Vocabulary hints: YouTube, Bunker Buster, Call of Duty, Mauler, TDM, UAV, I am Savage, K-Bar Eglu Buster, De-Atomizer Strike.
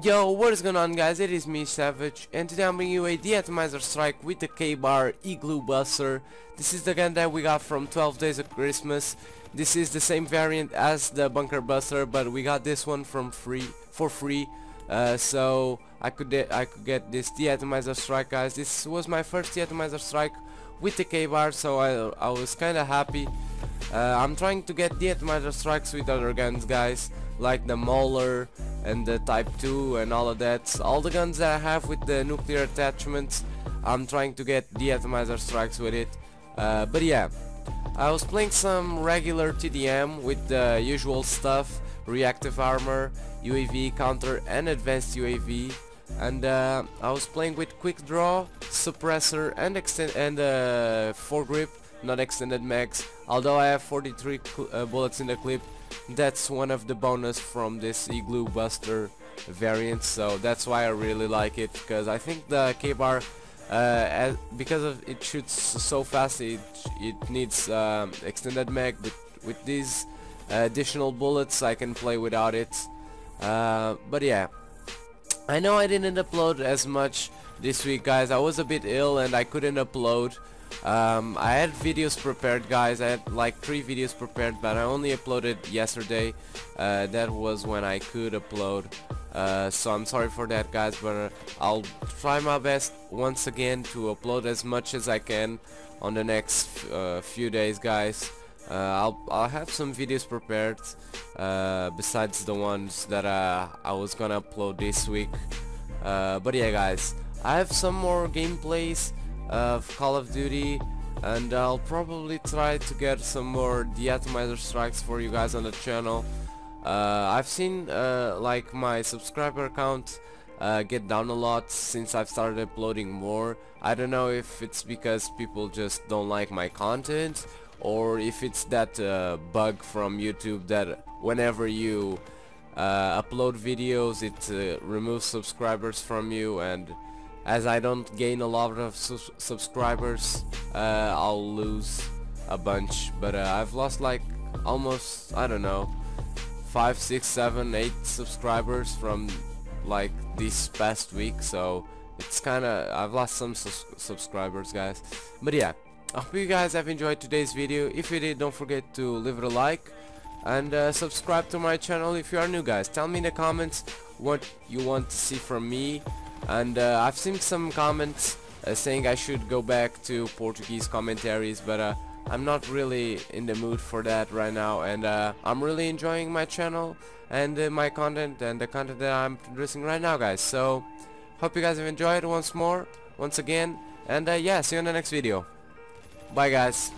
Yo, what is going on, guys? It is me, Savage, and today I'm bringing you a De-Atomizer Strike with the K-Bar Eglu Buster. This is the gun that we got from 12 Days of Christmas. This is the same variant as the Bunker Buster, but we got this one for free. So I could get this De-Atomizer Strike, guys. This was my first De-Atomizer Strike with the K-Bar, so I was kind of happy. I'm trying to get De-Atomizer Strikes with other guns, guys, like the Mauler and the Type 2 and all of that. All the guns that I have with the nuclear attachments, I'm trying to get De-Atomizer Strikes with it. But yeah, I was playing some regular TDM with the usual stuff: reactive armor, UAV, counter and advanced UAV. And I was playing with quick draw, suppressor and foregrip, not extended mags. Although I have 43 bullets in the clip, that's one of the bonus from this Eglu Buster variant, so that's why I really like it, because I think the K-Bar, because of it shoots so fast, it needs extended mag, but with these additional bullets I can play without it. But yeah, I know I didn't upload as much this week, guys. I was a bit ill and I couldn't upload. I had videos prepared, guys. I had like 3 videos prepared, but I only uploaded yesterday. That was when I could upload, so I'm sorry for that, guys, but I'll try my best once again to upload as much as I can on the next few days, guys. I'll have some videos prepared besides the ones that I was gonna upload this week. But yeah, guys, I have some more gameplays of Call of Duty, and I'll probably try to get some more De-Atomizer Strikes for you guys on the channel. I've seen like my subscriber count get down a lot since I've started uploading more. I don't know if it's because people just don't like my content, or if it's that bug from YouTube that whenever you upload videos it removes subscribers from you, and as I don't gain a lot of subscribers, I'll lose a bunch. But I've lost like almost, I don't know, 5, 6, 7, 8 subscribers from like this past week, so it's kinda, I've lost some subscribers, guys. But yeah, I hope you guys have enjoyed today's video. If you did, don't forget to leave it a like and subscribe to my channel if you are new, guys. Tell me in the comments what you want to see from me. And I've seen some comments saying I should go back to Portuguese commentaries, but I'm not really in the mood for that right now, and I'm really enjoying my channel and my content and the content that I'm producing right now, guys. So hope you guys have enjoyed once again, and yeah, see you in the next video. Bye, guys.